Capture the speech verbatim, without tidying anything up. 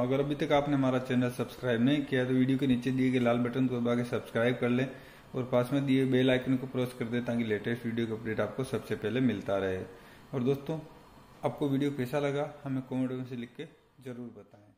हूँ। अगर अभी तक आपने हमारा चैनल सब्सक्राइब नहीं किया तो वीडियो के नीचे दिए गए लाल बटन को दबा के सब्सक्राइब कर लें और पास में दिए बेल आइकन को प्रेस कर दें ताकि लेटेस्ट वीडियो का अपडेट आपको सबसे पहले मिलता रहे। और दोस्तों, आपको वीडियो कैसा लगा हमें कमेंट में से लिख के जरूर बताएं।